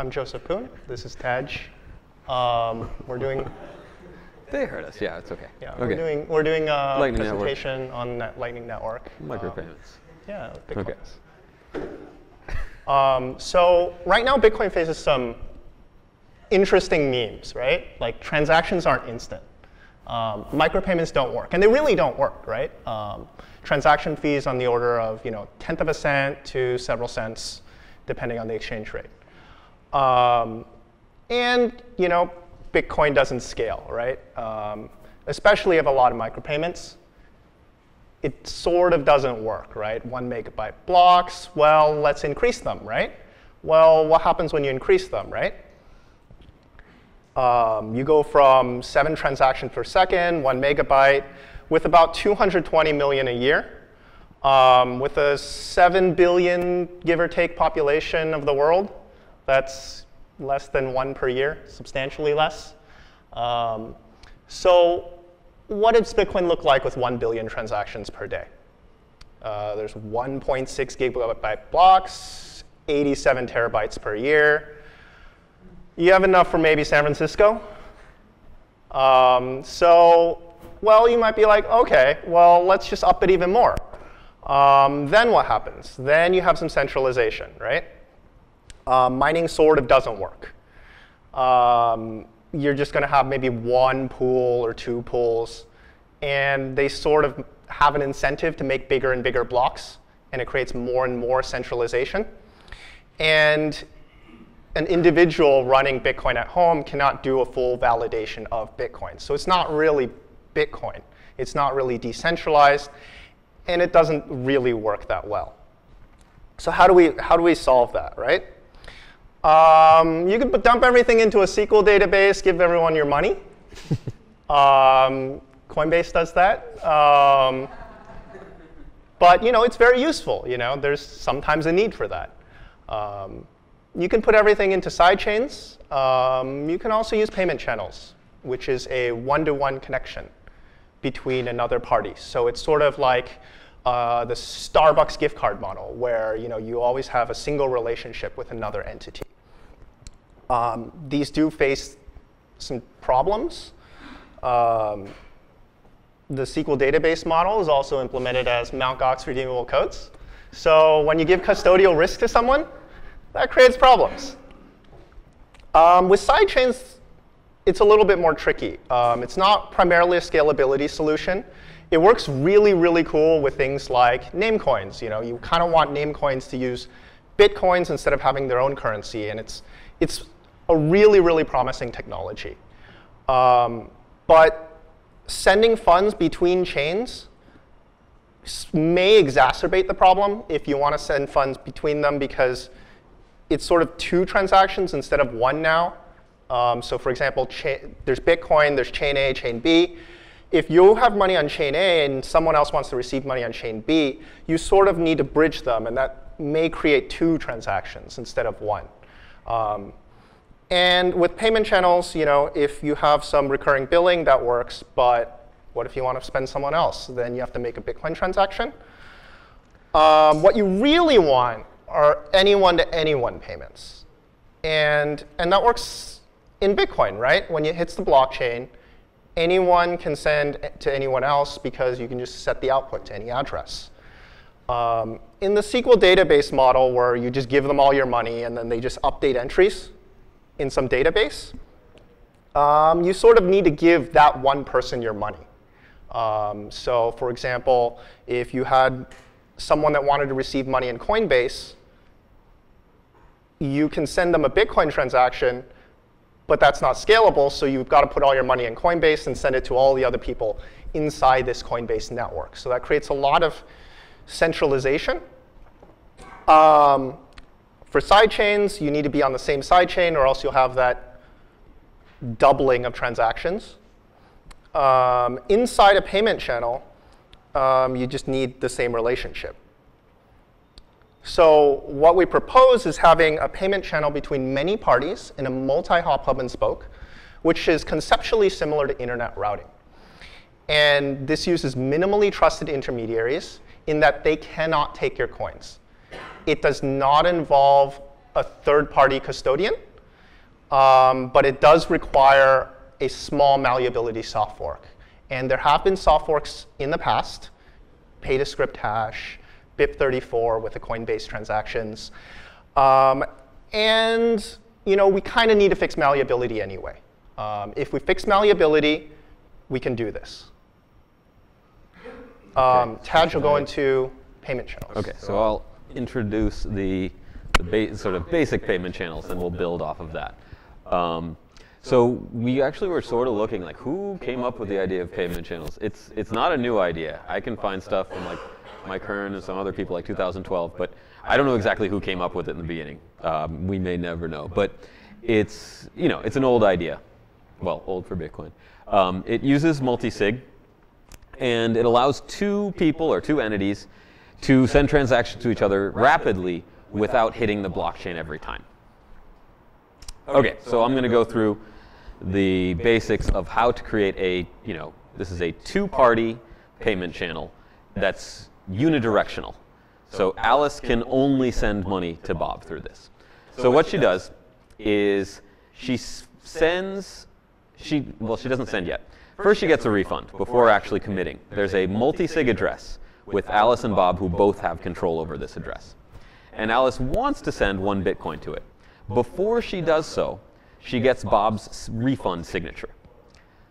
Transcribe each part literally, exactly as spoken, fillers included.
I'm Joseph Poon. This is Taj. Um, we're doing. They heard us. Yeah, it's okay. Yeah, okay. we're doing we're doing a Lightning presentation Network. on that Lightning Network. Micropayments. Um, yeah, Bitcoin. Okay. Um, so right now, Bitcoin faces some interesting memes, right? Like transactions aren't instant. Um, micropayments don't work, and they really don't work, right? Um, transaction fees on the order of you know tenth of a cent to several cents, depending on the exchange rate. Um, and you know, Bitcoin doesn't scale, right? Um, especially if a lot of micropayments. It sort of doesn't work, right? One megabyte blocks, well, let's increase them, right? Well, what happens when you increase them, right? Um, you go from seven transactions per second, one megabyte, with about two hundred twenty million a year, um, with a seven billion, give or take, population of the world. That's less than one per year, substantially less. Um, so what does Bitcoin look like with one billion transactions per day? Uh, there's one point six gigabyte blocks, eighty-seven terabytes per year. You have enough for maybe San Francisco. Um, so, well, you might be like, OK, well, let's just up it even more. Um, then what happens? Then you have some centralization, right? Uh, mining sort of doesn't work. Um, you're just going to have maybe one pool or two pools. And they sort of have an incentive to make bigger and bigger blocks. And it creates more and more centralization. And an individual running Bitcoin at home cannot do a full validation of Bitcoin. So it's not really Bitcoin. It's not really decentralized. And it doesn't really work that well. So how do we, how do we solve that, right? Um, you can dump everything into a S Q L database, give everyone your money. um, Coinbase does that. Um, but you know, it's very useful. You know, there's sometimes a need for that. Um, you can put everything into sidechains. Um, you can also use payment channels, which is a one-to-one connection between another party. So it's sort of like Uh, the Starbucks gift card model, where you know you always have a single relationship with another entity. Um, these do face some problems. Um, the S Q L database model is also implemented as Mount. Gox redeemable codes. So when you give custodial risk to someone, that creates problems. Um, with sidechains, it's a little bit more tricky. Um, it's not primarily a scalability solution. It works really, really cool with things like name coins. You know, you kind of want name coins to use bitcoins instead of having their own currency, and it's it's a really, really promising technology. Um, but sending funds between chains may exacerbate the problem if you want to send funds between them because it's sort of two transactions instead of one now. Um, so, for example, there's Bitcoin, there's chain A, chain B. If you have money on chain A and someone else wants to receive money on chain B, you sort of need to bridge them, and that may create two transactions instead of one. Um, and with payment channels, you know, if you have some recurring billing, that works. But what if you want to spend someone else? Then you have to make a Bitcoin transaction. Um, what you really want are anyone-to-anyone payments, and and that works in Bitcoin, right? When it hits the blockchain, anyone can send to anyone else because you can just set the output to any address. Um, in the S Q L database model, where you just give them all your money and then they just update entries in some database, um, you sort of need to give that one person your money. Um, so for example, if you had someone that wanted to receive money in Coinbase, you can send them a Bitcoin transaction. But that's not scalable, so you've got to put all your money in Coinbase and send it to all the other people inside this Coinbase network. So that creates a lot of centralization. Um, for sidechains, you need to be on the same sidechain, or else you'll have that doubling of transactions. Um, inside a payment channel, um, you just need the same relationship. So what we propose is having a payment channel between many parties in a multi-hop hub and spoke, which is conceptually similar to internet routing. And this uses minimally trusted intermediaries in that they cannot take your coins. It does not involve a third-party custodian. um, but it does require a small malleability soft fork. And there have been soft forks in the past, pay-to-script hash, B I P thirty-four with the Coinbase transactions. Um, and you know, we kind of need to fix malleability anyway. Um, if we fix malleability, we can do this. Um, okay. Tad will go into payment channels. OK, so, so I'll introduce the, the sort of basic payment channels, and we'll build off of that. Um, So we actually were sort of looking like, who came up with the idea of payment channels? It's it's not a new idea. I can find stuff from like Mike Hearn and some other people like two thousand twelve, but I don't know exactly who came up with it in the beginning. Um, we may never know, but it's you know it's an old idea, well old for Bitcoin. Um, it uses multi-sig, and it allows two people or two entities to send transactions to each other rapidly without hitting the blockchain every time. Okay, so I'm going to go through the basics of how to create a, you know, this is a two-party payment channel that's unidirectional. So Alice can only send money to Bob through this. So what she does is she sends, she, well, she doesn't send yet. First she gets a refund before actually committing. There's a multi-sig address with Alice and Bob who both have control over this address. And Alice wants to send one Bitcoin to it. Before she does so, she gets Bob's refund signature,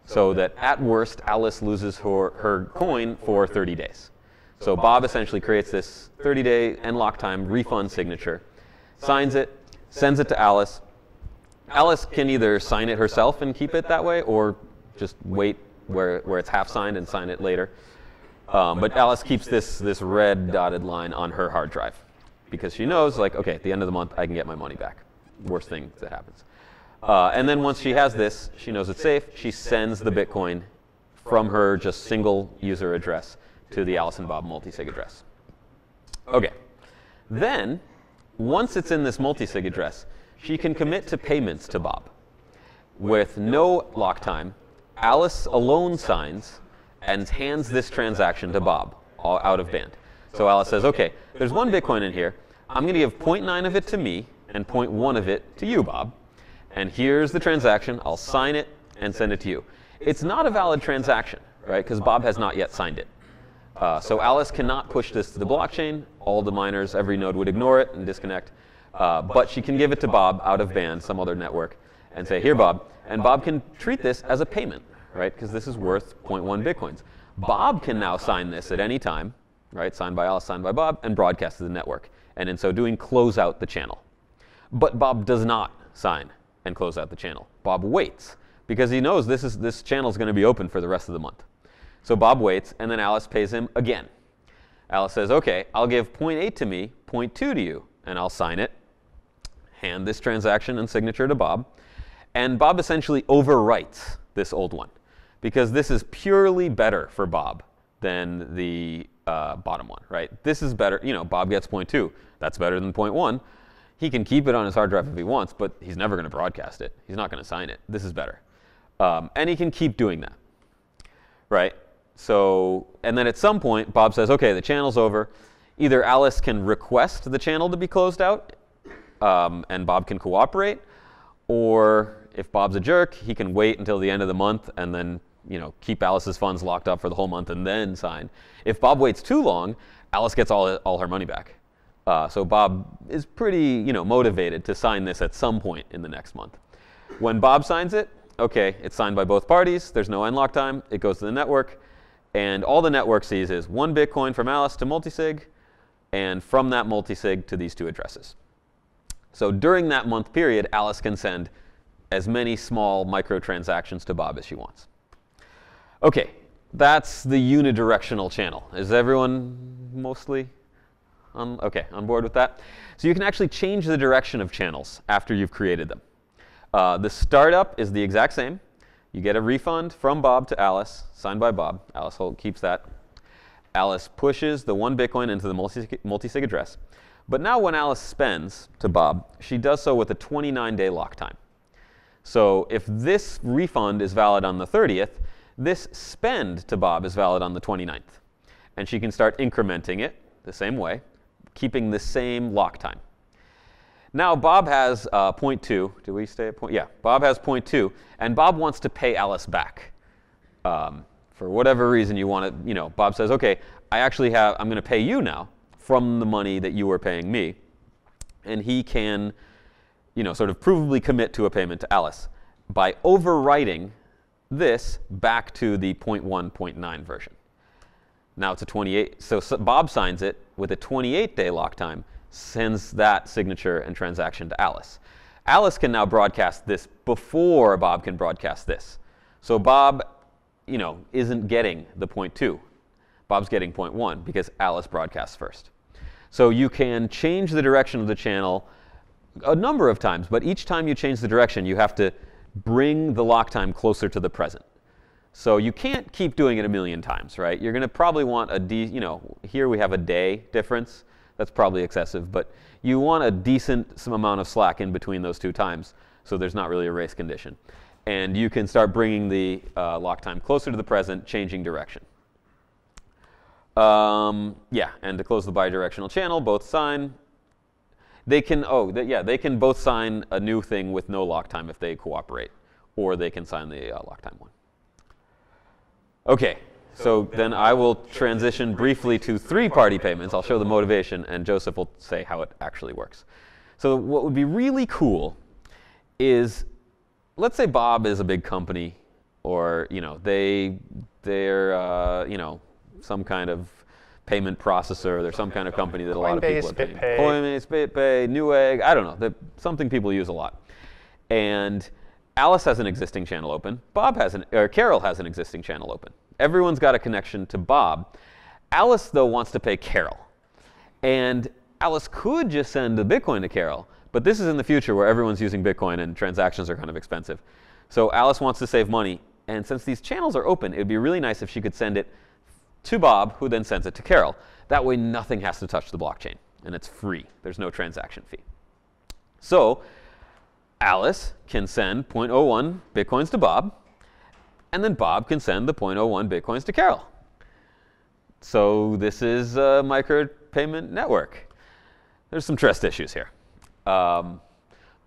so that at worst, Alice loses her, her coin for thirty days. So Bob essentially creates this thirty-day end lock time refund signature, signs it, sends it to Alice. Alice can either sign it herself and keep it that way, or just wait where, where it's half signed and sign it later. Um, but Alice keeps this, this red dotted line on her hard drive, because she knows, like, OK, at the end of the month, I can get my money back. Worst thing that happens. Uh, and then once she has this, she knows it's safe. She sends the Bitcoin from her just single user address to the Alice and Bob multi-sig address. OK. Then, once it's in this multi-sig address, she can commit to payments to Bob. With no lock time, Alice alone signs and hands this transaction to Bob, all out of band. So Alice says, OK, there's one Bitcoin in here. I'm going to give zero point nine of it to me, and zero point one of it to you, Bob. And here's the transaction. I'll sign it and send it to you. It's not a valid transaction, right? Because Bob has not yet signed it. Uh, so Alice cannot push this to the blockchain. All the miners, every node would ignore it and disconnect. Uh, but she can give it to Bob out of band, some other network, and say, here, Bob. And Bob can treat this as a payment, right? Because this is worth zero point one Bitcoins. Bob can now sign this at any time, right? Signed by Alice, signed by Bob, and broadcast to the network. And in so doing, close out the channel. But Bob does not sign and close out the channel. Bob waits, because he knows this, is, this channel is going to be open for the rest of the month. So Bob waits, and then Alice pays him again. Alice says, OK, I'll give zero point eight to me, zero point two to you, and I'll sign it, hand this transaction and signature to Bob. And Bob essentially overwrites this old one, because this is purely better for Bob than the uh, bottom one, right? This is better. You know, Bob gets zero point two. That's better than zero point one. He can keep it on his hard drive if he wants, but he's never going to broadcast it. He's not going to sign it. This is better. Um, and he can keep doing that, right? So, and then at some point, Bob says, OK, the channel's over. Either Alice can request the channel to be closed out, um, and Bob can cooperate. Or if Bob's a jerk, he can wait until the end of the month and then you know, keep Alice's funds locked up for the whole month and then sign. If Bob waits too long, Alice gets all, all her money back. Uh, so Bob is pretty, you know, motivated to sign this at some point in the next month. When Bob signs it, OK, it's signed by both parties. There's no end lock time. It goes to the network. And all the network sees is one Bitcoin from Alice to multisig, and from that multisig to these two addresses. So during that month period, Alice can send as many small microtransactions to Bob as she wants. OK, that's the unidirectional channel. Is everyone mostly? Um, OK, on board with that? So you can actually change the direction of channels after you've created them. Uh, the startup is the exact same. You get a refund from Bob to Alice, signed by Bob. Alice Holt keeps that. Alice pushes the one Bitcoin into the multi-sig multi address. But now when Alice spends to Bob, she does so with a twenty-nine day lock time. So if this refund is valid on the thirtieth, this spend to Bob is valid on the twenty-ninth. And she can start incrementing it the same way, keeping the same lock time. Now Bob has uh, point two. Do we stay at point? Yeah, Bob has point two, and Bob wants to pay Alice back. Um, for whatever reason you want to, you know, Bob says, okay, I actually have, I'm going to pay you now from the money that you were paying me. And he can, you know, sort of provably commit to a payment to Alice by overwriting this back to the point one, point nine version. Now it's a twenty-eight, so Bob signs it with a twenty-eight day lock time, sends that signature and transaction to Alice. Alice can now broadcast this before Bob can broadcast this. So Bob, you know, isn't getting the point two. Bob's getting point one because Alice broadcasts first. So you can change the direction of the channel a number of times, but each time you change the direction, you have to bring the lock time closer to the present. So you can't keep doing it a million times, right? You're going to probably want a, de you know, here we have a day difference. That's probably excessive, but you want a decent some amount of slack in between those two times, so there's not really a race condition. And you can start bringing the uh, lock time closer to the present, changing direction. Um, yeah, and to close the bidirectional channel, both sign. They can, oh, th yeah, they can both sign a new thing with no lock time if they cooperate, or they can sign the uh, lock time one. Okay. So then I will transition briefly to three-party payments. I'll show the motivation, and Joseph will say how it actually works. So what would be really cool is, let's say Bob is a big company, or you know they they're uh, you know some kind of payment processor. They're some kind of company that a lot of people are paying. Coinbase, BitPay, Newegg. I don't know. They're something people use a lot. And Alice has an existing channel open. Bob has an, or Carol has an existing channel open. Everyone's got a connection to Bob. Alice, though, wants to pay Carol. And Alice could just send the Bitcoin to Carol, but this is in the future where everyone's using Bitcoin and transactions are kind of expensive. So Alice wants to save money. And since these channels are open, it would be really nice if she could send it to Bob, who then sends it to Carol. That way, nothing has to touch the blockchain. And it's free. There's no transaction fee. So Alice can send point zero one Bitcoins to Bob. And then Bob can send the point zero one Bitcoins to Carol. So this is a micropayment network. There's some trust issues here. Um,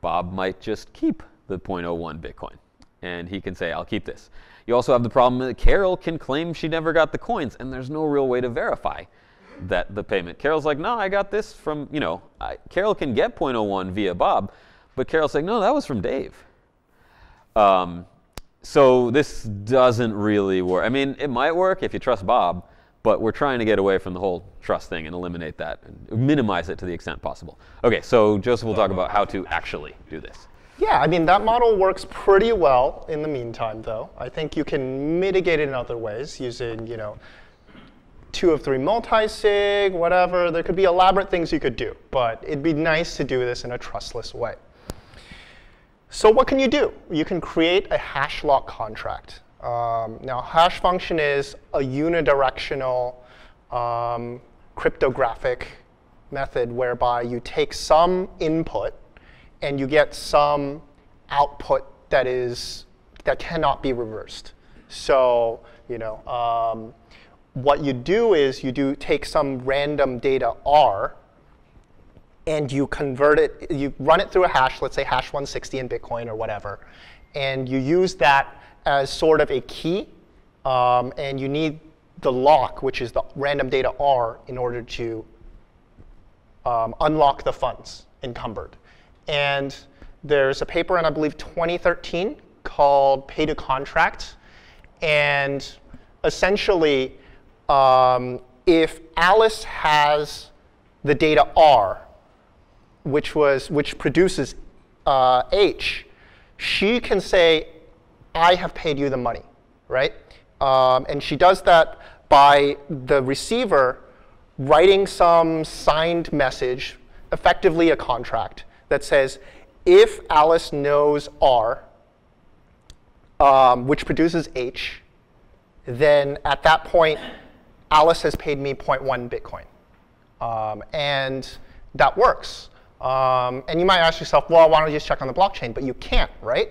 Bob might just keep the point zero one Bitcoin. And he can say, I'll keep this. You also have the problem that Carol can claim she never got the coins. And there's no real way to verify that the payment. Carol's like, no, I got this from, you know, I, Carol can get point zero one via Bob. But Carol's like, no, that was from Dave. Um, So this doesn't really work. I mean, it might work if you trust Bob, but we're trying to get away from the whole trust thing and eliminate that, and minimize it to the extent possible. OK, so Joseph will talk about how to actually do this. Yeah, I mean, that model works pretty well in the meantime, though. I think you can mitigate it in other ways using, you know, two of three multi-sig, whatever. There could be elaborate things you could do, but it'd be nice to do this in a trustless way. So what can you do? You can create a hash lock contract. Um, now, hash function is a unidirectional um, cryptographic method whereby you take some input and you get some output that is that cannot be reversed. So you know um, what you do is you do take some random data R. And you convert it, you run it through a hash, let's say hash one sixty in Bitcoin or whatever. And you use that as sort of a key. Um, and you need the lock, which is the random data R, in order to um, unlock the funds encumbered. And there's a paper in, I believe, twenty thirteen called Pay to Contract. And essentially, um, if Alice has the data R, which was which produces uh, H, she can say, I have paid you the money, right? Um, and she does that by the receiver writing some signed message, effectively a contract, that says, if Alice knows R, um, which produces H, then at that point, Alice has paid me point one Bitcoin. Um, and that works. Um, and you might ask yourself, well, why don't you just check on the blockchain? But you can't, right?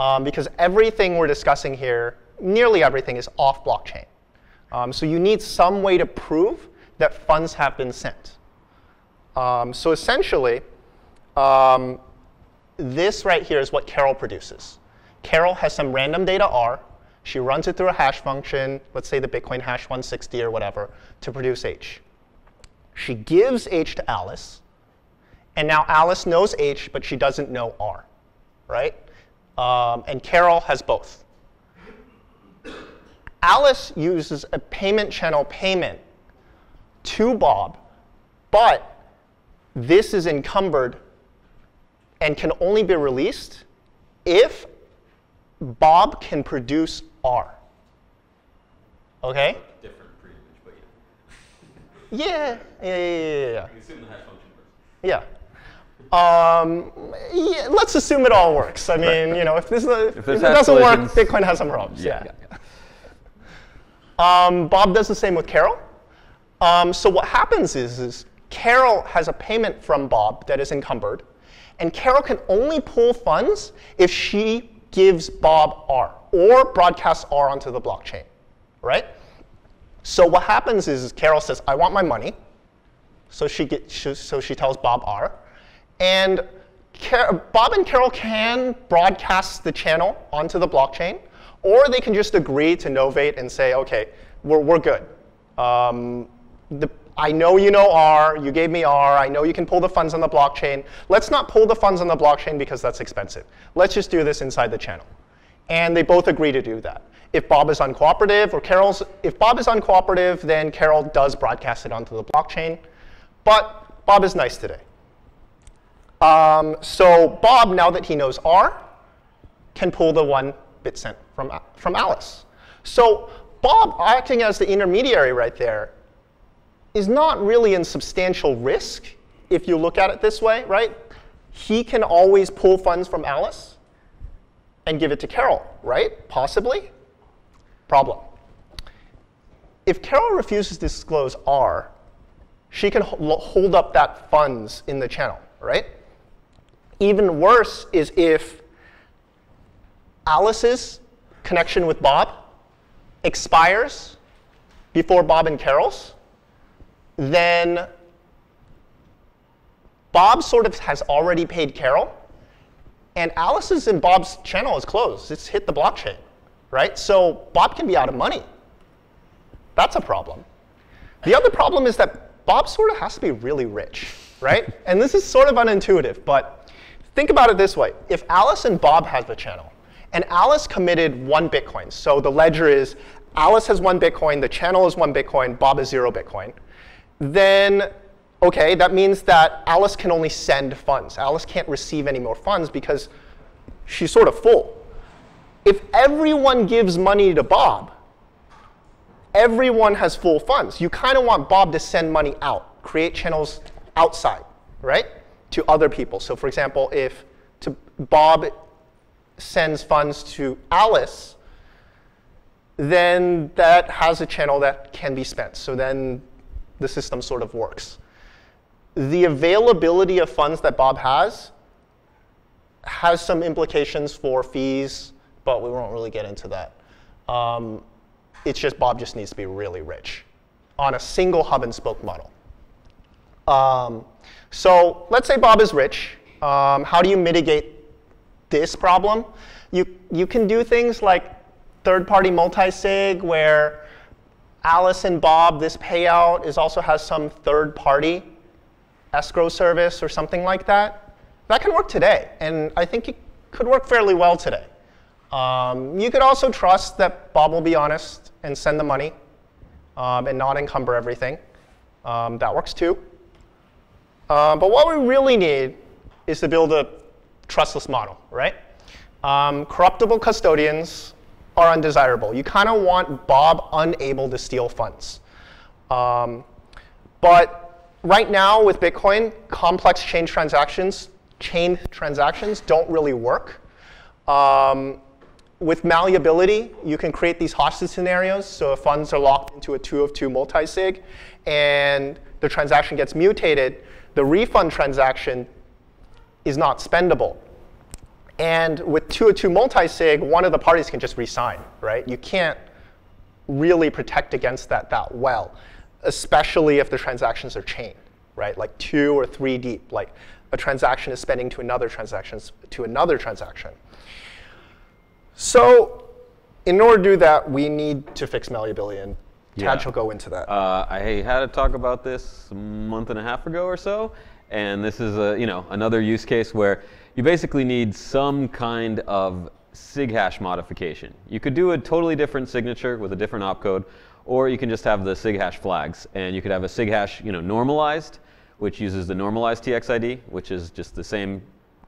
Um, because everything we're discussing here, nearly everything, is off blockchain. Um, so you need some way to prove that funds have been sent. Um, so essentially, Um, this right here is what Carol produces. Carol has some random data R. She runs it through a hash function, let's say the Bitcoin hash one sixty or whatever, to produce H. She gives H to Alice. And now Alice knows H, but she doesn't know R, right? Um, and Carol has both. Alice uses a payment channel payment to Bob, but this is encumbered and can only be released if Bob can produce R. OK? Different pretty much, but yeah. Yeah, yeah, yeah, yeah, yeah. You assume the hash function works. Yeah. Um, yeah, let's assume it all works. I mean, you know, if, this, if, if it doesn't work, Bitcoin has some problems. Yeah. yeah. yeah, yeah. Um, Bob does the same with Carol. Um, so what happens is, is Carol has a payment from Bob that is encumbered. And Carol can only pull funds if she gives Bob R or broadcasts R onto the blockchain, right? So what happens is, is Carol says, I want my money. So she, get, she, so she tells Bob R. And Car Bob and Carol can broadcast the channel onto the blockchain, or they can just agree to novate and say, OK, we're, we're good. Um, the, I know you know R. You gave me R. I know you can pull the funds on the blockchain. Let's not pull the funds on the blockchain because that's expensive. Let's just do this inside the channel. And they both agree to do that. If Bob is uncooperative, or Carol's, if Bob is uncooperative, then Carol does broadcast it onto the blockchain. But Bob is nice today. Um, so Bob, now that he knows R, can pull the one bit sent from, from Alice. So Bob acting as the intermediary right there is not really in substantial risk if you look at it this way, right? He can always pull funds from Alice and give it to Carol, right? Possibly. Problem. If Carol refuses to disclose R, she can hold up that funds in the channel, right? Even worse is if Alice's connection with Bob expires before Bob and Carol's. Then Bob sort of has already paid Carol. And Alice's and Bob's channel is closed. It's hit the blockchain, right? So Bob can be out of money. That's a problem. The other problem is that Bob sort of has to be really rich, right? And this is sort of unintuitive. But think about it this way. If Alice and Bob have a channel, and Alice committed one Bitcoin, so the ledger is Alice has one Bitcoin, the channel is one Bitcoin, Bob is zero Bitcoin. Then OK, that means that Alice can only send funds. Alice can't receive any more funds because she's sort of full. If everyone gives money to Bob, everyone has full funds. You kind of want Bob to send money out, create channels outside, right, to other people. So for example, if to Bob sends funds to Alice, then that has a channel that can be spent. So then the system sort of works. The availability of funds that Bob has has some implications for fees, but we won't really get into that. Um, it's just Bob just needs to be really rich on a single hub and spoke model. Um, so let's say Bob is rich. Um, how do you mitigate this problem? You, you can do things like third-party multi-sig where Alice and Bob, this payout is also has some third-party escrow service or something like that. That can work today. And I think it could work fairly well today. Um, you could also trust that Bob will be honest and send the money um, and not encumber everything. Um, that works too. Um, but what we really need is to build a trustless model, right? Um, corruptible custodians are undesirable. You kind of want Bob unable to steal funds. Um, but right now with Bitcoin, complex chain transactions, chain transactions don't really work. Um, with malleability, you can create these hostage scenarios. So if funds are locked into a two of two multi-sig and the transaction gets mutated, the refund transaction is not spendable. And with two oh two multi-sig, one of the parties can just resign, right? You can't really protect against that that well, especially if the transactions are chained, right? Like two or three deep. Like a transaction is spending to another transaction to another transaction. So in order to do that, we need to fix malleability, and yeah. Tad will go into that. Uh, I had a talk about this a month and a half ago or so, and this is a, you know, another use case where you basically need some kind of sig hash modification. You could do a totally different signature with a different opcode, or you can just have the sig hash flags, and you could have a sig hash, you know, normalized, which uses the normalized T X I D, which is just the same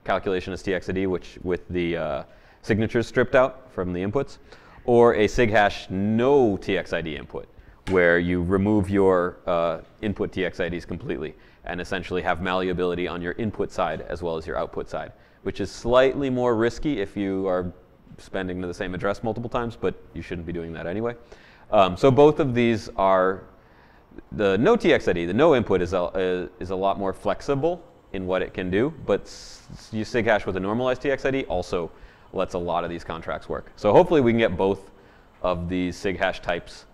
calculation as T X I D, which with the uh, signatures stripped out from the inputs, or a sig hash no T X I D input, where you remove your uh, input T X I Ds completely and essentially have malleability on your input side as well as your output side, which is slightly more risky if you are spending to the same address multiple times, but you shouldn't be doing that anyway. Um, so both of these are, the no T X I D, the no input is a, uh, is a lot more flexible in what it can do, but you sig hash with a normalized T X I D also lets a lot of these contracts work. So hopefully we can get both of these sig hash types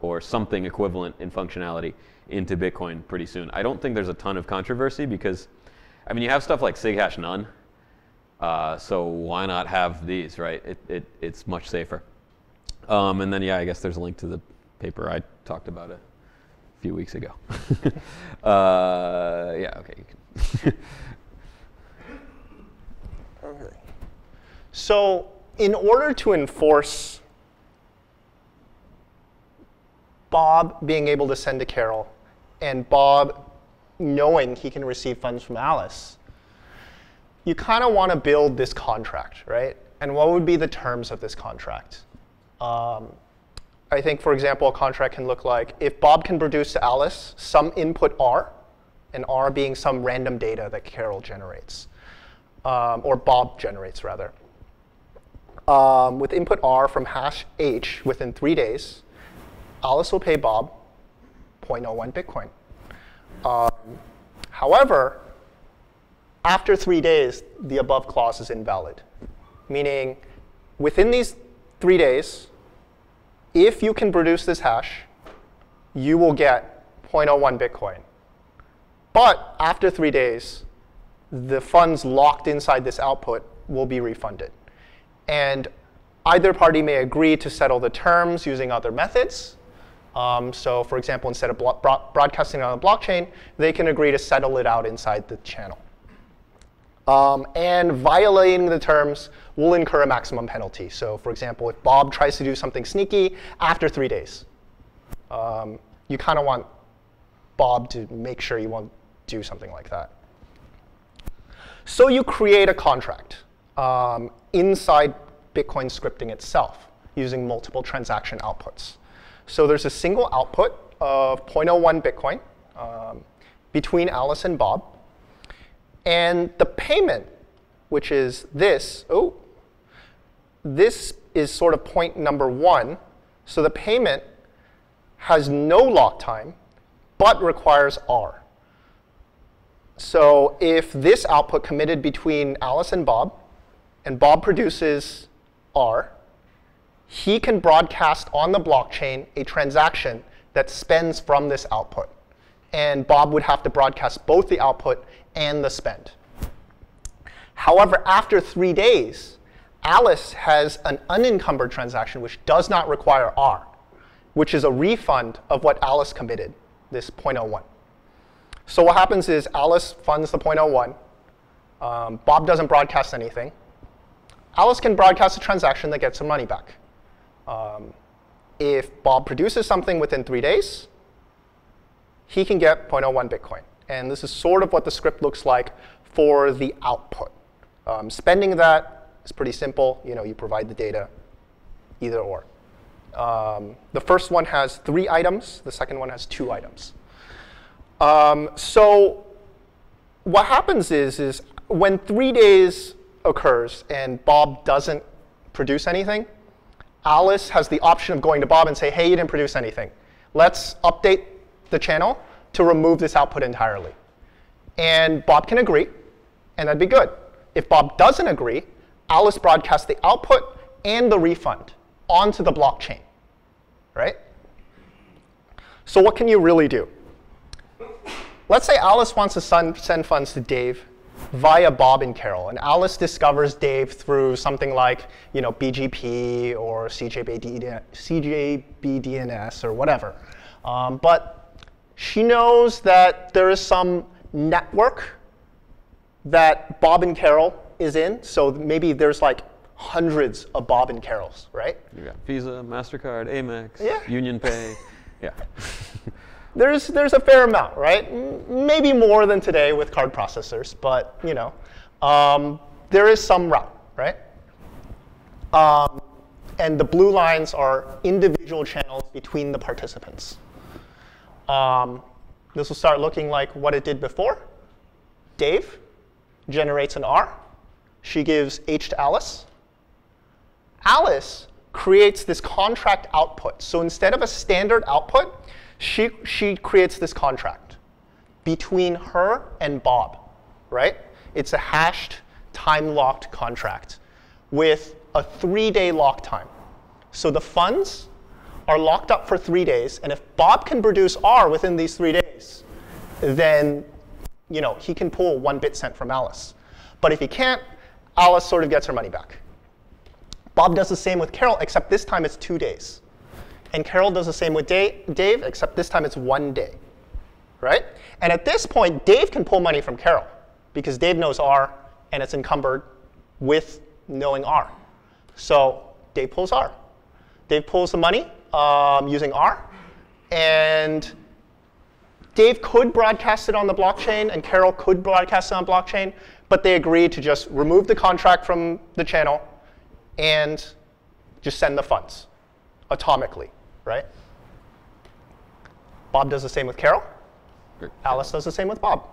or something equivalent in functionality into Bitcoin pretty soon. I don't think there's a ton of controversy because, I mean, you have stuff like sig hash none, uh, so why not have these, right? It, it, it's much safer. Um, and then, yeah, I guess there's a link to the paper I talked about a few weeks ago. uh, yeah, okay. You can. So in order to enforce Bob being able to send to Carol and Bob knowing he can receive funds from Alice, you kind of want to build this contract, right? And what would be the terms of this contract? Um, I think, for example, a contract can look like, if Bob can produce to Alice some input R, and R being some random data that Carol generates, um, or Bob generates, rather. Um, with input R from hash H within three days, Alice will pay Bob zero point zero one Bitcoin. Um, however, after three days, the above clause is invalid, meaning within these three days, if you can produce this hash, you will get zero point zero one Bitcoin. But after three days, the funds locked inside this output will be refunded. And either party may agree to settle the terms using other methods. Um, so for example, instead of bro broadcasting on the blockchain, they can agree to settle it out inside the channel. Um, and violating the terms will incur a maximum penalty. So for example, if Bob tries to do something sneaky after three days, um, you kind of want Bob to make sure you won't do something like that. So you create a contract. Um, inside Bitcoin scripting itself using multiple transaction outputs. So there's a single output of zero point zero one Bitcoin um, between Alice and Bob. And the payment, which is this, oh, this is sort of point number one. So the payment has no lock time, but requires R. So if this output committed between Alice and Bob, and Bob produces R, he can broadcast on the blockchain a transaction that spends from this output. And Bob would have to broadcast both the output and the spend. However, after three days, Alice has an unencumbered transaction which does not require R, which is a refund of what Alice committed, this zero point zero one. So what happens is Alice funds the zero point zero one. Um, Bob doesn't broadcast anything. Alice can broadcast a transaction that gets her money back. Um, if Bob produces something within three days, he can get zero point zero one Bitcoin. And this is sort of what the script looks like for the output. Um, spending that is pretty simple. You know, you provide the data, either or. Um, the first one has three items. The second one has two items. Um, so what happens is, is when three days occurs and Bob doesn't produce anything, Alice has the option of going to Bob and say, hey, you didn't produce anything. Let's update the channel to remove this output entirely. And Bob can agree, and that'd be good. If Bob doesn't agree, Alice broadcasts the output and the refund onto the blockchain, right? So what can you really do? Let's say Alice wants to send funds to Dave via Bob and Carol. And Alice discovers Dave through something like, you know, B G P or C J B D N S or whatever. Um, but she knows that there is some network that Bob and Carol is in. So maybe there's like hundreds of Bob and Carols, right? You got Visa, Mastercard, Amex, yeah. Union Pay. Yeah. There's, there's a fair amount, right? Maybe more than today with card processors, but you know, um, there is some route, right? Um, and the blue lines are individual channels between the participants. Um, this will start looking like what it did before. Dave generates an R. She gives H to Alice. Alice creates this contract output. So instead of a standard output, She, she creates this contract between her and Bob, right? It's a hashed, time-locked contract with a three-day lock time. So the funds are locked up for three days. And if Bob can produce R within these three days, then you know, he can pull one bit cent from Alice. But if he can't, Alice sort of gets her money back. Bob does the same with Carol, except this time it's two days. And Carol does the same with Dave, except this time it's one day, right? And at this point, Dave can pull money from Carol, because Dave knows R, and it's encumbered with knowing R. So Dave pulls R. Dave pulls the money um, using R. And Dave could broadcast it on the blockchain, and Carol could broadcast it on blockchain. But they agreed to just remove the contract from the channel and just send the funds atomically, right? Bob does the same with Carol. Great. Alice does the same with Bob.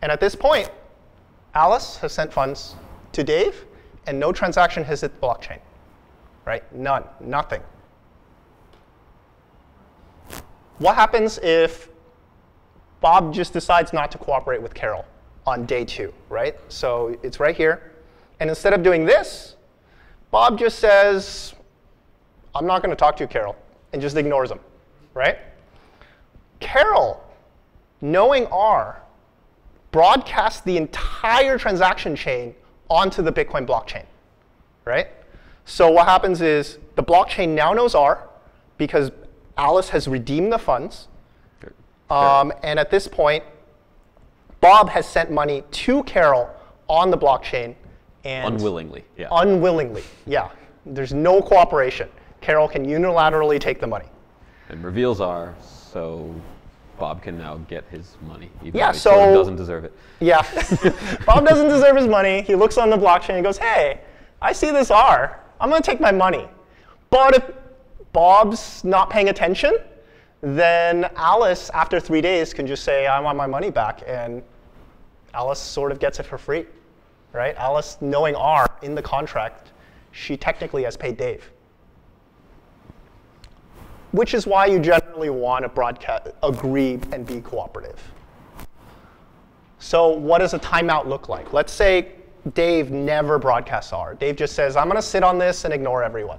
And at this point, Alice has sent funds to Dave, and no transaction has hit the blockchain, right? None, nothing. What happens if Bob just decides not to cooperate with Carol on day two, right? So it's right here. And instead of doing this, Bob just says, I'm not going to talk to you, Carol, and just ignores him, right? Carol, knowing R, broadcasts the entire transaction chain onto the Bitcoin blockchain, right? So what happens is the blockchain now knows R because Alice has redeemed the funds. Um, and at this point, Bob has sent money to Carol on the blockchain. And unwillingly. Yeah. Unwillingly, yeah. There's no cooperation. Carol can unilaterally take the money. And reveals R, so Bob can now get his money, even yeah, though he so, sort of doesn't deserve it. Yeah. Bob doesn't deserve his money. He looks on the blockchain and goes, hey, I see this R. I'm going to take my money. But if Bob's not paying attention, then Alice, after three days, can just say, I want my money back. And Alice sort of gets it for free, right? Alice, knowing R in the contract, she technically has paid Dave. Which is why you generally want to broadcast, agree and be cooperative. So what does a timeout look like? Let's say Dave never broadcasts R. Dave just says, I'm going to sit on this and ignore everyone.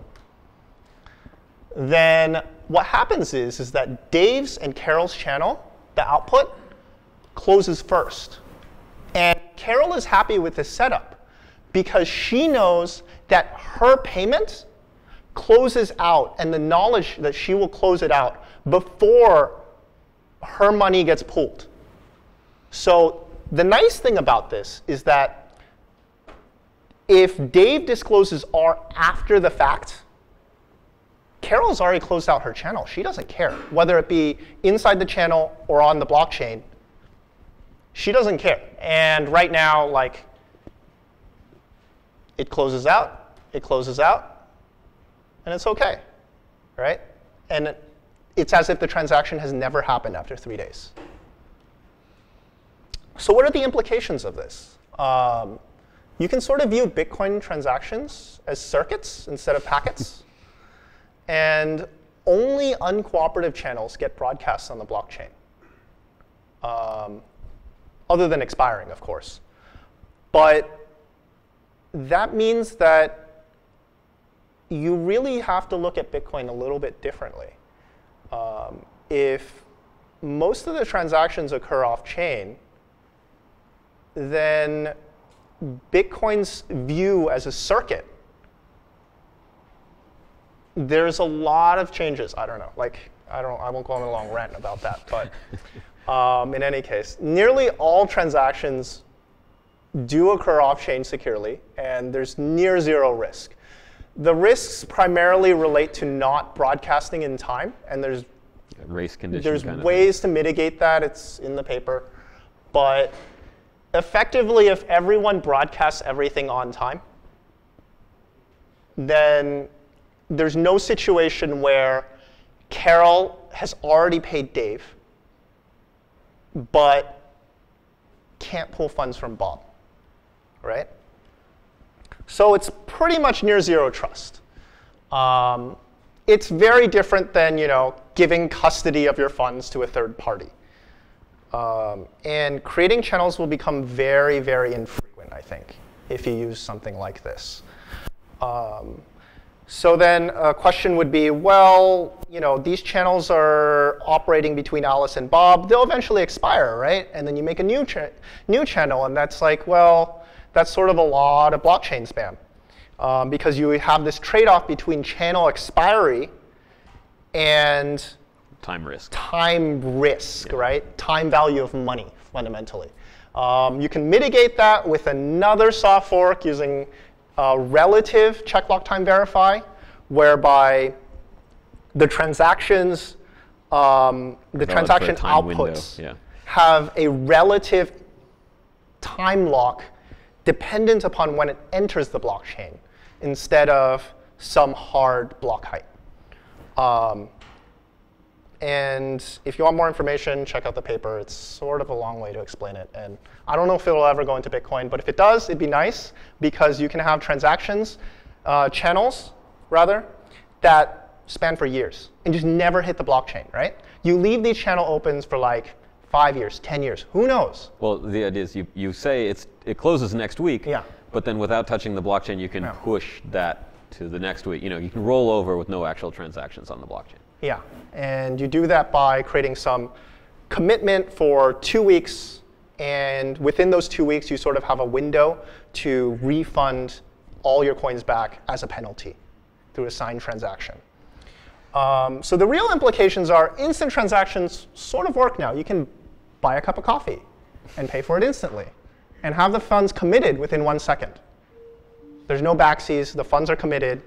Then what happens is, is that Dave's and Carol's channel, the output, closes first. And Carol is happy with this setup because she knows that her payment closes out, and the knowledge that she will close it out before her money gets pulled. So the nice thing about this is that if Dave discloses R after the fact, Carol's already closed out her channel. She doesn't care, whether it be inside the channel or on the blockchain. She doesn't care. And right now, like, it closes out, it closes out. And it's OK, right? And it's as if the transaction has never happened after three days. So what are the implications of this? Um, you can sort of view Bitcoin transactions as circuits instead of packets. And only uncooperative channels get broadcast on the blockchain, um, other than expiring, of course. But that means that you really have to look at Bitcoin a little bit differently. Um, if most of the transactions occur off-chain, than Bitcoin's view as a circuit, there's a lot of changes. I don't know. Like, I don't. I won't go on a long rant about that. But um, in any case, nearly all transactions do occur off-chain securely, and there's near zero risk. The risks primarily relate to not broadcasting in time, and there's race conditions. There's kind of ways to mitigate that. It's in the paper, but effectively, if everyone broadcasts everything on time, then there's no situation where Carol has already paid Dave, but can't pull funds from Bob, right? So it's pretty much near zero trust. Um, it's very different than, you know, giving custody of your funds to a third party. Um, and creating channels will become very, very infrequent, I think, if you use something like this. Um, So then a question would be, well, you know, these channels are operating between Alice and Bob. They'll eventually expire, right? And then you make a new, cha new channel. And that's like, well, that's sort of a lot of blockchain spam. Um, because you have this trade-off between channel expiry and time risk, time risk, yeah. right? Time value of money, fundamentally. Um, you can mitigate that with another soft fork using Uh, relative check lock time verify, whereby the transactions, um, the transaction outputs yeah. have a relative time lock dependent upon when it enters the blockchain, instead of some hard block height. Um, and if you want more information, check out the paper. It's sort of a long way to explain it. And I don't know if it will ever go into Bitcoin, but if it does, it'd be nice, because you can have transactions, uh, channels, rather, that span for years and just never hit the blockchain, right? You leave these channel opens for like five years, ten years, who knows? Well, the idea is you, you say it's, it closes next week, yeah. but then without touching the blockchain, you can yeah. push that to the next week. You know, you can roll over with no actual transactions on the blockchain. Yeah, and you do that by creating some commitment for two weeks. And within those two weeks, you sort of have a window to refund all your coins back as a penalty through a signed transaction. Um, so the real implications are instant transactions sort of work now. You can buy a cup of coffee and pay for it instantly and have the funds committed within one second. There's no backseas. The funds are committed.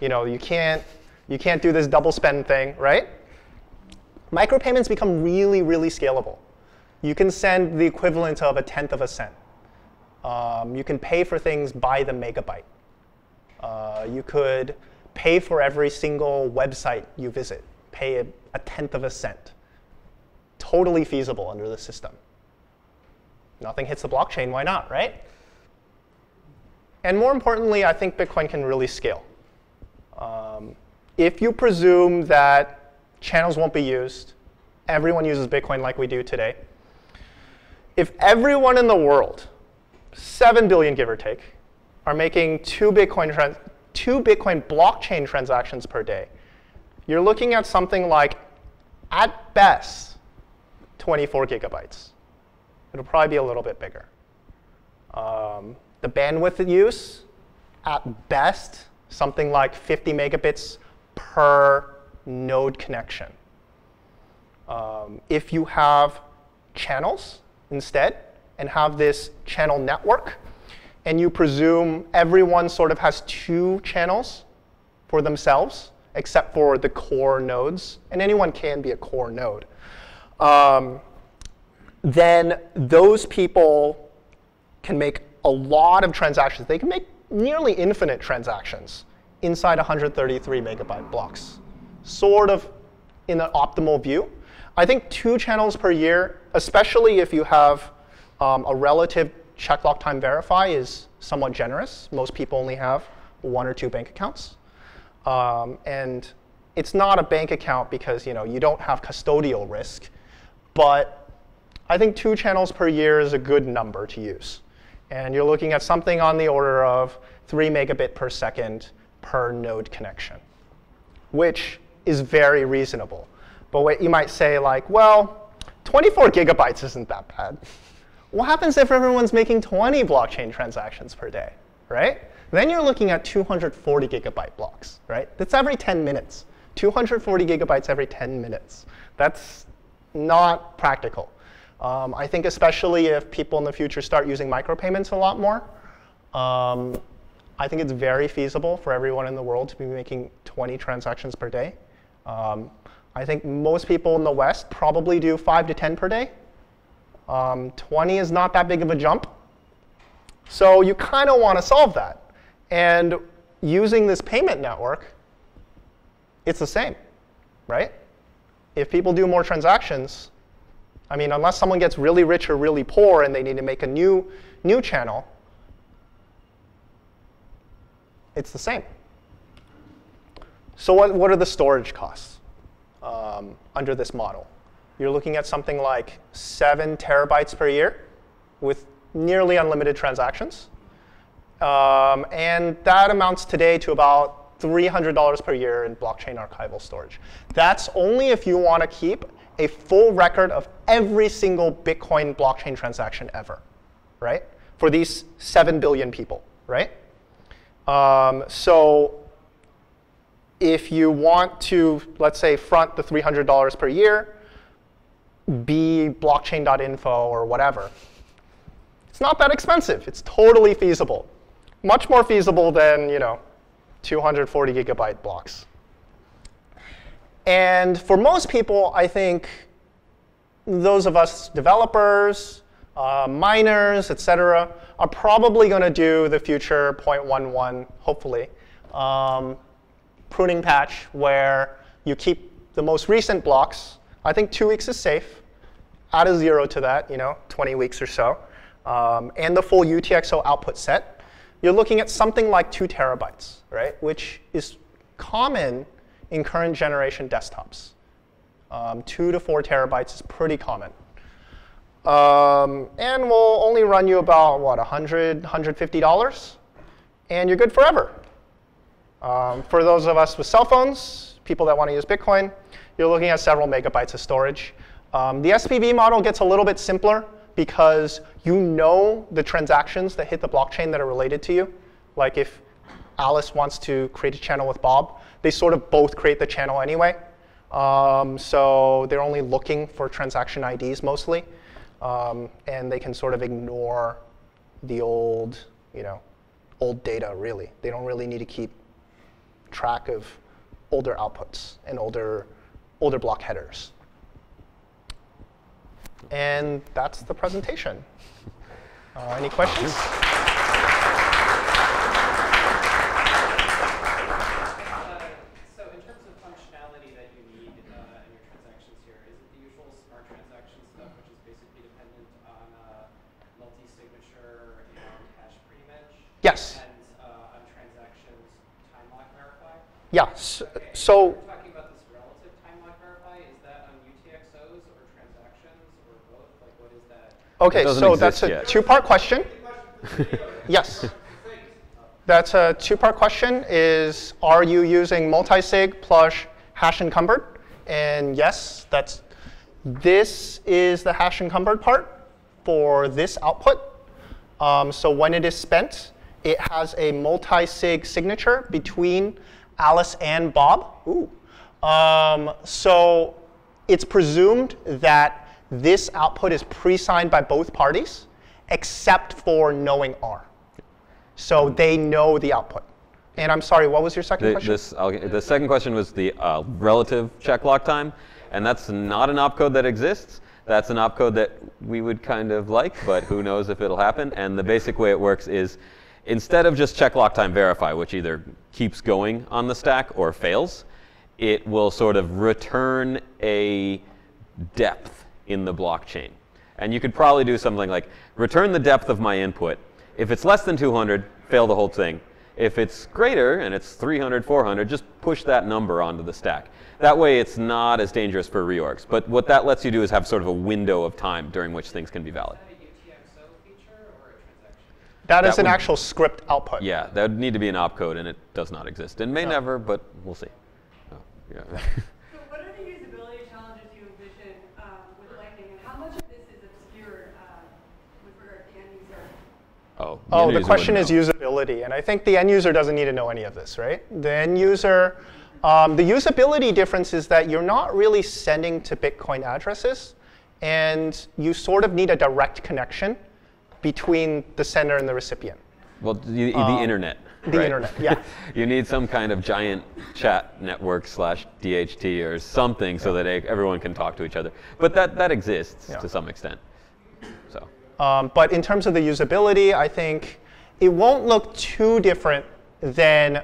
You know, you can't. You can't do this double spend thing, right? Micropayments become really, really scalable. You can send the equivalent of a tenth of a cent. Um, you can pay for things by the megabyte. Uh, you could pay for every single website you visit, pay a, a tenth of a cent. Totally feasible under the system. Nothing hits the blockchain, why not, right? And more importantly, I think Bitcoin can really scale. Um, If you presume that channels won't be used, everyone uses Bitcoin like we do today. If everyone in the world, seven billion give or take, are making two Bitcoin, trans two Bitcoin blockchain transactions per day, you're looking at something like, at best, twenty-four gigabytes. It'll probably be a little bit bigger. Um, the bandwidth use, at best, something like fifty megabits per node connection. Um, if you have channels instead and have this channel network, and you presume everyone sort of has two channels for themselves, except for the core nodes, and anyone can be a core node, um, then those people can make a lot of transactions. They can make nearly infinite transactions inside one hundred thirty-three megabyte blocks, sort of in the optimal view. I think two channels per year, especially if you have um, a relative check lock time verify, is somewhat generous. Most people only have one or two bank accounts. Um, and it's not a bank account because you know you don't have custodial risk. But I think two channels per year is a good number to use. And you're looking at something on the order of three megabit per second per node connection, which is very reasonable. But what you might say, like, well, twenty-four gigabytes isn't that bad. What happens if everyone's making twenty blockchain transactions per day, right? Then you're looking at two hundred forty gigabyte blocks, right? That's every ten minutes. two hundred forty gigabytes every ten minutes. That's not practical. Um, I think especially if people in the future start using micropayments a lot more, um, I think it's very feasible for everyone in the world to be making twenty transactions per day. Um, I think most people in the West probably do five to ten per day. Um, twenty is not that big of a jump. So you kind of want to solve that. And using this payment network, it's the same, right? If people do more transactions, I mean, unless someone gets really rich or really poor and they need to make a new, new channel, it's the same. So what, what are the storage costs um, under this model? You're looking at something like seven terabytes per year with nearly unlimited transactions. Um, and that amounts today to about three hundred dollars per year in blockchain archival storage. That's only if you want to keep a full record of every single Bitcoin blockchain transaction ever, right? For these seven billion people, right? Um, so if you want to, let's say, front the three hundred dollars per year, be blockchain dot info or whatever. It's not that expensive. It's totally feasible. Much more feasible than, you know, two hundred forty gigabyte blocks. And for most people, I think those of us developers, uh, miners, et cetera, are probably going to do the future zero point one one, hopefully, um, pruning patch where you keep the most recent blocks. I think two weeks is safe. Add a zero to that, you know, twenty weeks or so, um, and the full U T X O output set. You're looking at something like two terabytes, right? Which is common in current generation desktops. Um, two to four terabytes is pretty common. Um, and we'll only run you about what, one hundred, one hundred fifty dollars, and you're good forever. Um, for those of us with cell phones, people that want to use Bitcoin, you're looking at several megabytes of storage. Um, the S P V model gets a little bit simpler because you know the transactions that hit the blockchain that are related to you. Like if Alice wants to create a channel with Bob, they sort of both create the channel anyway. Um, so they're only looking for transaction I Ds mostly. Um, and they can sort of ignore the old, you know, old data, really. They don't really need to keep track of older outputs and older, older block headers. And that's the presentation. Uh, any questions? Uh, so in terms of functionality that you need uh, in your transactions here, is it the usual smart transaction stuff, which is basically dependent on uh, multi-signature and hash pre-match? Yes. And uh, on transactions time lock verify? Yeah. So, okay. So OK, so that's a two-part question. Yes. That's a two-part question is, are you using multi-sig plus hash encumbered? And yes, that's this is the hash encumbered part for this output. Um, so when it is spent, it has a multi-sig signature between Alice and Bob. Ooh. Um, so it's presumed that this output is pre-signed by both parties, except for knowing R. So they know the output. And I'm sorry, what was your second the, question? This, the second question was the uh, relative check lock time. And that's not an opcode that exists. That's an opcode that we would kind of like, but who knows if it'll happen. And the basic way it works is instead of just check lock time verify, which either keeps going on the stack or fails, it will sort of return a depth in the blockchain. And you could probably do something like return the depth of my input. If it's less than two hundred, fail the whole thing. If it's greater and it's three hundred, four hundred, just push that number onto the stack. That way it's not as dangerous for reorgs. But what that lets you do is have sort of a window of time during which things can be valid. Is that a U T X O feature or a transaction? That is that an would, actual script output. Yeah, that would need to be an opcode, and it does not exist. And may no. never, but we'll see. Oh, yeah. Oh, the, oh, the question is usability. And I think the end user doesn't need to know any of this, right? The end user, um, the usability difference is that you're not really sending to Bitcoin addresses, and you sort of need a direct connection between the sender and the recipient. Well, the, the um, internet. The right? internet, yeah. You need some kind of giant chat network slash D H T or something, yeah, so that everyone can talk to each other. But that, that exists, yeah, to some extent. So. Um, but in terms of the usability, I think it won't look too different than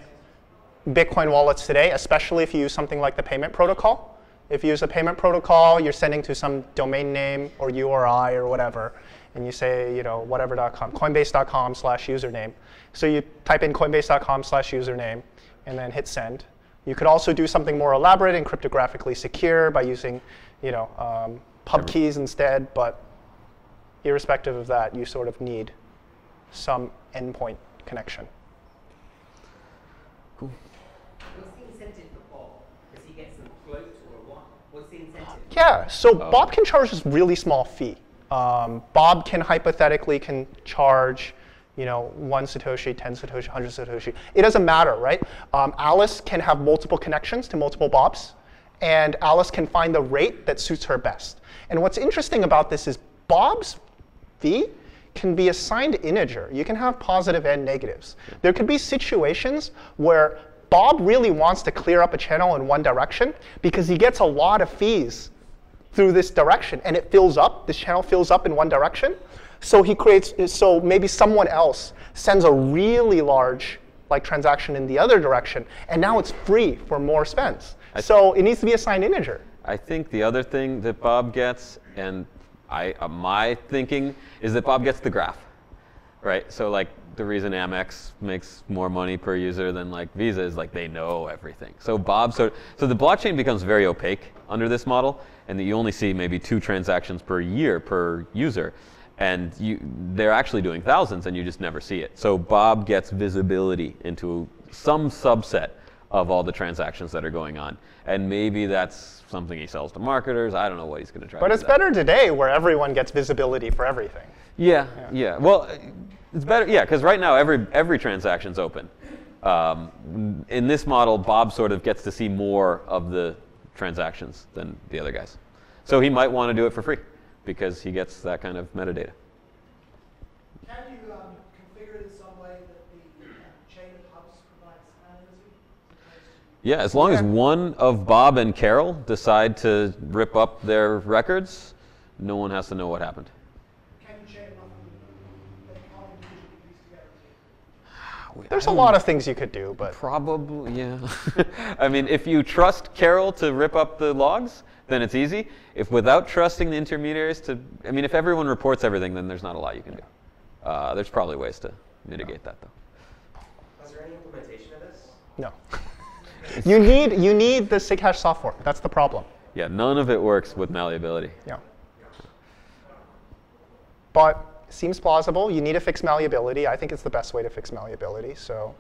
Bitcoin wallets today, especially if you use something like the payment protocol. If you use a payment protocol, you're sending to some domain name or U R I or whatever, and you say, you know, whatever dot com, coinbase dot com slash username. So you type in coinbase dot com slash username and then hit send. You could also do something more elaborate and cryptographically secure by using, you know, um, pub keys instead. But irrespective of that, you sort of need some endpoint connection. Cool. What's the incentive for Bob? Does he get some float or what? What's the incentive? Yeah, so oh. Bob can charge this really small fee. Um, Bob can hypothetically can charge, you know, one Satoshi, ten Satoshi, one hundred Satoshi. It doesn't matter, right? Um, Alice can have multiple connections to multiple Bobs, and Alice can find the rate that suits her best. And what's interesting about this is Bob's fee can be assigned integer. You can have positive and negatives. There could be situations where Bob really wants to clear up a channel in one direction because he gets a lot of fees through this direction, and it fills up, this channel fills up in one direction. So he creates, so maybe someone else sends a really large like transaction in the other direction, and now it's free for more spends. So it needs to be assigned integer. I think the other thing that Bob gets, and I, uh, my thinking is that Bob gets the graph, right? So like the reason Amex makes more money per user than like Visa is like they know everything. So Bob, so so the blockchain becomes very opaque under this model, and that you only see maybe two transactions per year per user, and you they're actually doing thousands, and you just never see it. So Bob gets visibility into some subset of all the transactions that are going on, and maybe that's something he sells to marketers. I don't know what he's going to try. But it's better today, where everyone gets visibility for everything. Yeah, yeah. yeah. Well, it's better. Yeah, because right now every every transaction's open. Um, in this model, Bob sort of gets to see more of the transactions than the other guys, so he might want to do it for free because he gets that kind of metadata. Can you um, configure it in some way that the chain of hubs provides anonymity? Yeah, as long as one of Bob and Carol decide to rip up their records, no one has to know what happened. Can you chain them? There's a lot of things you could do, but probably, yeah. I mean, if you trust Carol to rip up the logs, then it's easy. If without trusting the intermediaries to, I mean, if everyone reports everything, then there's not a lot you can do. Uh, there's probably ways to mitigate that, though. Is there any implementation of this? No. You need, you need the Sighash software. That's the problem. Yeah, none of it works with malleability. Yeah. But seems plausible. You need to fix malleability. I think it's the best way to fix malleability. So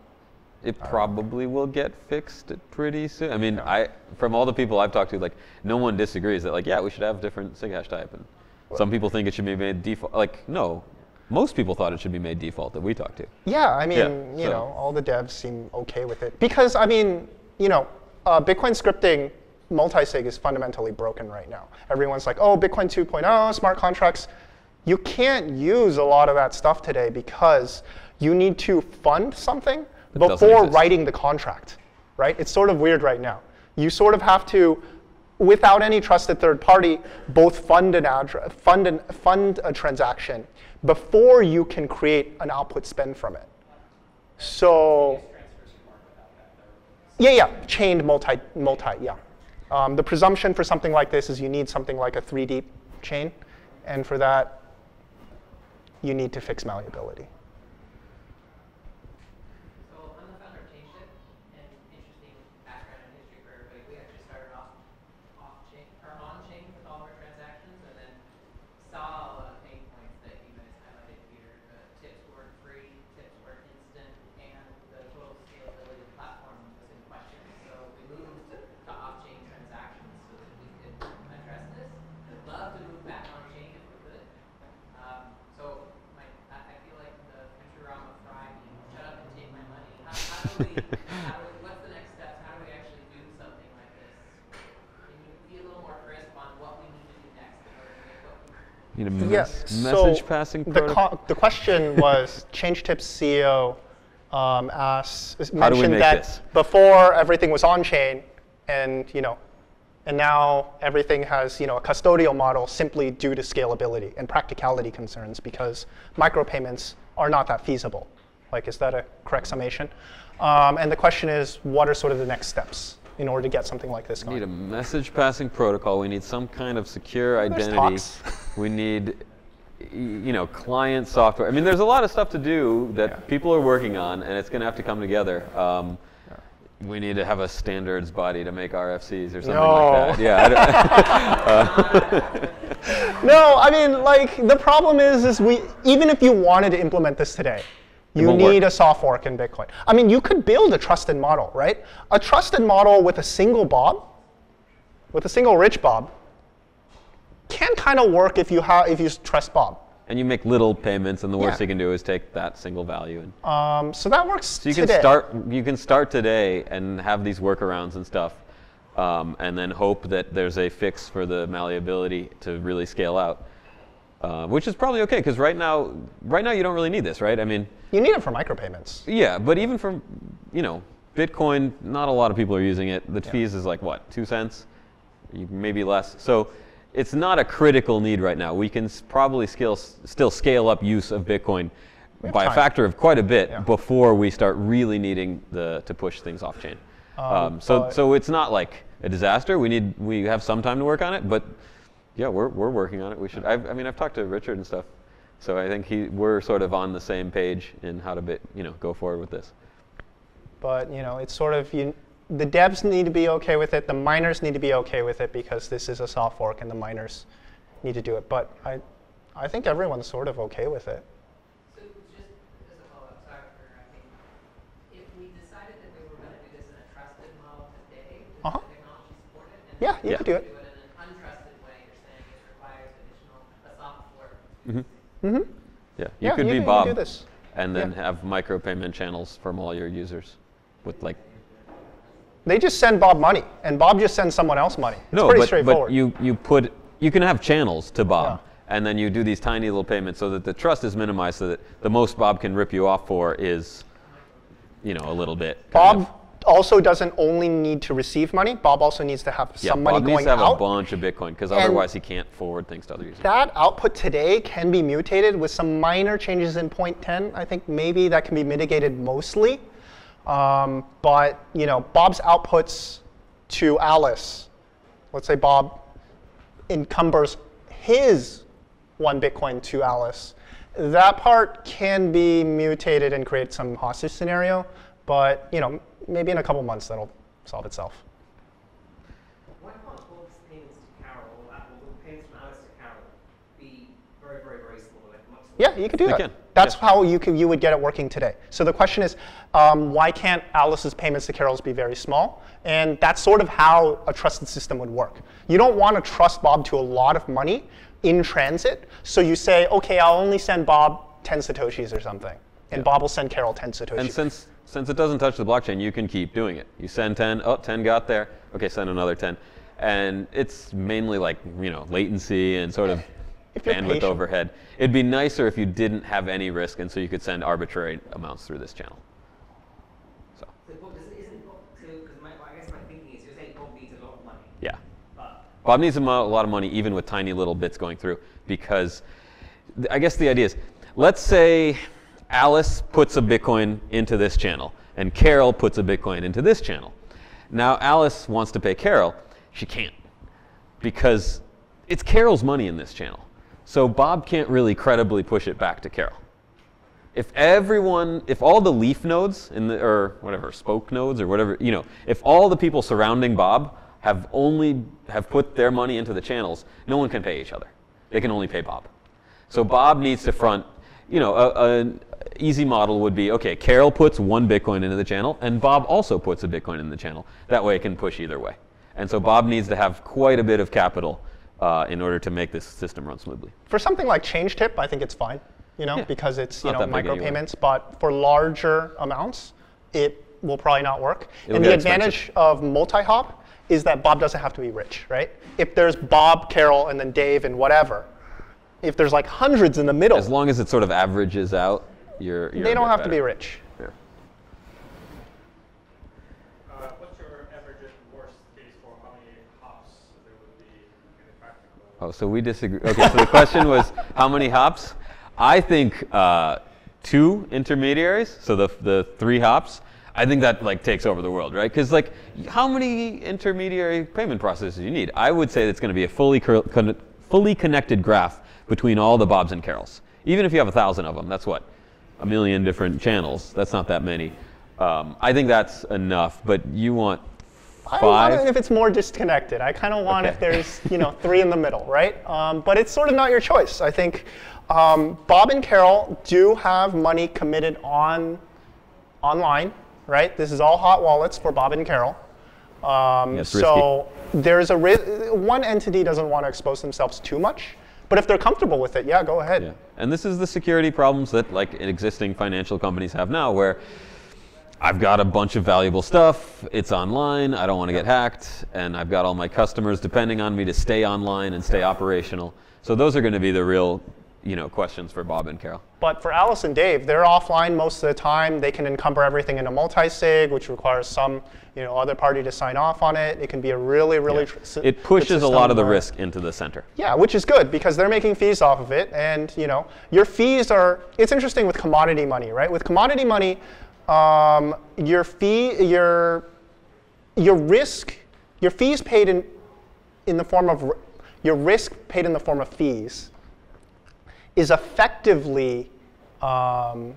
it probably will get fixed pretty soon. I mean, yeah. I from all the people I've talked to, like no one disagrees that like, yeah, we should have different Sighash type. And well, some people think it should be made default. Like, no. Most people thought it should be made default that we talked to. Yeah, I mean, yeah, you so. know, all the devs seem okay with it. Because, I mean, you know, uh, Bitcoin scripting multisig is fundamentally broken right now. Everyone's like, oh, Bitcoin two point oh, smart contracts. You can't use a lot of that stuff today because you need to fund something before writing the contract, right? It's sort of weird right now. You sort of have to, without any trusted third party, both fund an address, fund an, fund a transaction before you can create an output spend from it. So. Yeah, yeah, chained multi, multi, yeah. Um, the presumption for something like this is you need something like a three D chain, and for that, you need to fix malleability. So I'm the founder of ChangeTips, and interesting background and history for everybody. We actually started off off chain or on chain with all of our transactions, and then saw a lot of pain points that you guys highlighted here. The tips weren't free, tips were instant, and the total scalability of the platform was in question. So we moved to off-chain transactions so that we could address this. I'd love to move back on chain if we could. Um, so my, I feel like the What's the next steps? How do we actually do something like this? Can you be a little more crisp on what we need to do next in order to get what we need? Need a yeah, mes so message passing protocol? The, co the question was, ChangeTips C E O um, asked, mentioned that this? before everything was on-chain, and you know, and now everything has you know a custodial model simply due to scalability and practicality concerns because micropayments are not that feasible. Like, is that a correct summation? Um, and the question is, what are sort of the next steps in order to get something like this going? We need a message passing protocol. We need some kind of secure identity. We need, you know, client software. I mean, there's a lot of stuff to do that yeah. people are working on, and it's going to have to come together. Um, We need to have a standards body to make R F Cs or something no. like that. Yeah. I don't uh. No, I mean, like the problem is, is we even if you wanted to implement this today, you need work. a soft fork in Bitcoin. I mean, you could build a trusted model, right? A trusted model with a single Bob, with a single rich Bob, can kind of work if you have if you trust Bob. And you make little payments, and the worst yeah. you can do is take that single value. And um, so that works. So you today. can start. You can start today and have these workarounds and stuff, um, and then hope that there's a fix for the malleability to really scale out, uh, which is probably okay because right now, right now you don't really need this, right? I mean, you need it for micropayments. Yeah, but even for, you know, Bitcoin, not a lot of people are using it. The yeah. fees is like what, two cents, maybe less. So it's not a critical need right now. We can probably scale, still scale up use of Bitcoin by time. a factor of quite a bit yeah. before we start really needing the, to push things off chain. Um, um, so, so it's not like a disaster. We need we have some time to work on it, but yeah, we're we're working on it. We should. I've, I mean, I've talked to Richard and stuff, so I think he we're sort of on the same page in how to bit, you know go forward with this. But you know, it's sort of you. The devs need to be okay with it. The miners need to be okay with it because this is a soft fork, and the miners need to do it. But I, I think everyone's sort of okay with it. So just as a follow-up, sorry for interrupting. If we decided that we were going to do this in a trusted model today, does uh-huh. the technology support it? And yeah, you yeah. could do it. Do it in an untrusted way. You're saying it requires additional a soft fork. Mm-hmm. Mm-hmm. Yeah, you yeah, could you be Bob, do this. and then yeah. have micropayment channels from all your users, with like. They just send Bob money, and Bob just sends someone else money. It's no, pretty but, straightforward. But you, you, put, you can have channels to Bob, yeah. and then you do these tiny little payments so that the trust is minimized so that the most Bob can rip you off for is you know, a little bit. Bob of. also doesn't only need to receive money. Bob also needs to have yeah, some Bob money going out. Bob needs to have out. a bunch of Bitcoin, because otherwise he can't forward things to other users. That output today can be mutated with some minor changes in point ten. I think maybe that can be mitigated mostly. Um, but you know, Bob's outputs to Alice, let's say Bob encumbers his one Bitcoin to Alice. That part can be mutated and create some hostage scenario, but you know, maybe in a couple months that'll solve itself. Why can't Bob's payments to Carol, or payments from Alice to Carol, be very, very, very small? Like much yeah, you could do they that. Can. That's yes. how you, can, you would get it working today. So the question is, um, why can't Alice's payments to Carol's be very small? And that's sort of how a trusted system would work. You don't want to trust Bob to a lot of money in transit. So you say, OK, I'll only send Bob ten satoshis or something. And yeah. Bob will send Carol ten satoshis. And since, since it doesn't touch the blockchain, you can keep doing it. You send ten. Oh, ten got there. OK, send another ten. And it's mainly like you know latency and sort of bandwidth patient. overhead. It'd be nicer if you didn't have any risk, and so you could send arbitrary amounts through this channel. So. So, Bob, isn't Bob, so my, I guess my thinking is you're saying Bob needs a lot of money. Yeah. But Bob needs a lot of money, even with tiny little bits going through, because I guess the idea is, let's say Alice puts a Bitcoin into this channel, and Carol puts a Bitcoin into this channel. Now, Alice wants to pay Carol. She can't, because it's Carol's money in this channel. So Bob can't really credibly push it back to Carol. If everyone, if all the leaf nodes, in the, or whatever, spoke nodes, or whatever, you know, if all the people surrounding Bob have only, have put their money into the channels, no one can pay each other. They can only pay Bob. So Bob needs to front, you know, an easy model would be, okay, Carol puts one Bitcoin into the channel, and Bob also puts a Bitcoin in the channel. That way it can push either way. And so Bob needs to have quite a bit of capital Uh, in order to make this system run smoothly. For something like ChangeTip, I think it's fine, you know, yeah. because it's you know micropayments. But for larger amounts, it will probably not work. It'll and the expensive. advantage of multi-hop is that Bob doesn't have to be rich, right? If there's Bob, Carol, and then Dave, and whatever, if there's like hundreds in the middle. As long as it sort of averages out, you're, you're They don't have better. to be rich. Yeah. Uh, what's your average and worst case for how many hops there would be in the practical? Oh, so we disagree. OK, so the question was how many hops? I think uh, two intermediaries, so the, the three hops. I think that like takes over the world, right? Because like, how many intermediary payment processes do you need? I would say it's going to be a fully con fully connected graph between all the Bobs and Carols. Even if you have a thousand of them, that's what, a million different channels. That's not that many. Um, I think that's enough. But you want five? I want it if it's more disconnected. I kind of want okay. if there's you know three in the middle, right? Um, but it's sort of not your choice. I think um, Bob and Carol do have money committed on online. Right? This is all hot wallets for Bob and Carol. Um, yes, so there's a one entity doesn't want to expose themselves too much, but if they're comfortable with it, yeah, go ahead. Yeah. And this is the security problems that like existing financial companies have now, where I've got a bunch of valuable stuff. It's online. I don't want to get hacked, and I've got all my customers depending on me to stay online and stay operational. So those are going to be the real. You know, questions for Bob and Carol. But for Alice and Dave, they're offline most of the time. They can encumber everything in a multi-sig, which requires some, you know, other party to sign off on it. It can be a really, really yeah. tr it pushes a lot of the risk into the center. Yeah, which is good because they're making fees off of it, and you know, your fees are. It's interesting with commodity money, right? With commodity money, um, your fee, your, your risk, your fees paid in, in the form of, your risk paid in the form of fees. Is effectively um,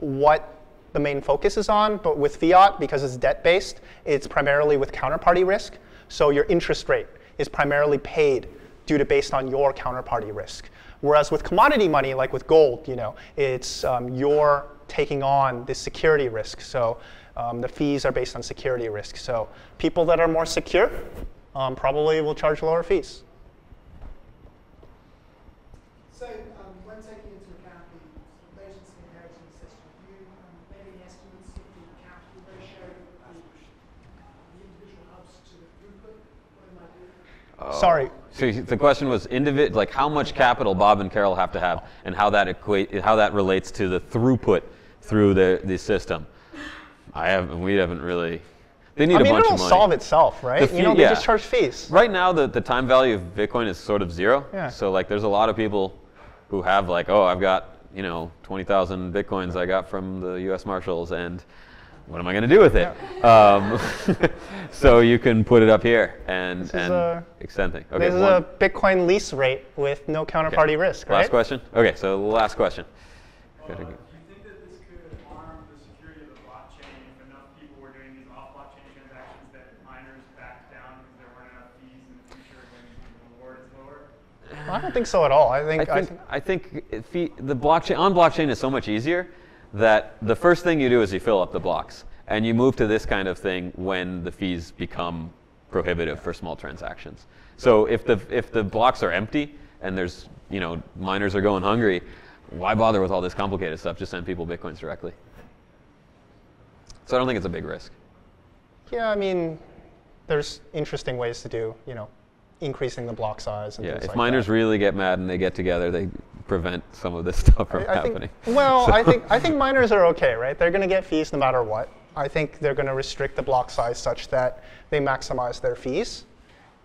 what the main focus is on. But with fiat, because it's debt-based, it's primarily with counterparty risk. So your interest rate is primarily paid due to based on your counterparty risk. Whereas with commodity money, like with gold, you know, it's um, you're taking on the security risk. So um, the fees are based on security risk. So people that are more secure um, probably will charge lower fees. So Sorry. So the question was, individ like how much capital Bob and Carol have to have, and how that equate, how that relates to the throughput through the the system. I haven't. We haven't really. They need I mean, a bunch it'll of money. Solve itself, right? Fee, you know, they yeah. just charge fees. Right now, the the time value of Bitcoin is sort of zero. Yeah. So like, there's a lot of people who have like, oh, I've got you know twenty thousand Bitcoins I got from the U S Marshals, and what am I going to do with it? Yeah. Um, so you can put it up here and, and a, extend things. Okay, this is one. a Bitcoin lease rate with no counterparty okay. risk, right? Last question? OK, so last question. Uh, do you think that this could harm the security of the blockchain if enough people were doing these off-blockchain transactions that miners backed down because there weren't enough fees in the future when the reward is lower? Well, I don't think so at all. I think, I think, I think, I think the blockchain on blockchain is so much easier that the first thing you do is you fill up the blocks. And you move to this kind of thing when the fees become prohibitive for small transactions. So if the, if the blocks are empty and there's, you know, miners are going hungry, why bother with all this complicated stuff? Just send people Bitcoins directly. So I don't think it's a big risk. Yeah, I mean, there's interesting ways to do, you know, increasing the block size. And yeah, if like miners that. really get mad and they get together, they prevent some of this stuff from I, I happening. Think, well, so. I think I think miners are okay, right? They're going to get fees no matter what. I think they're going to restrict the block size such that they maximize their fees,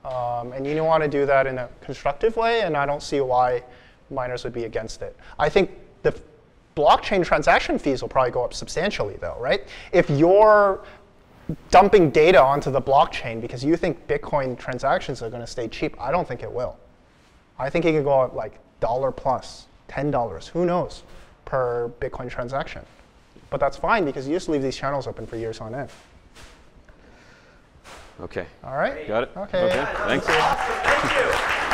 um, and you want to do that in a constructive way. And I don't see why miners would be against it. I think the blockchain transaction fees will probably go up substantially, though, right? If you're dumping data onto the blockchain because you think Bitcoin transactions are going to stay cheap. I don't think it will. I think it could go up like dollar plus, ten dollars, who knows, per Bitcoin transaction. But that's fine because you just leave these channels open for years on end. OK. All right. Got it. OK. okay. Thanks. Thank you.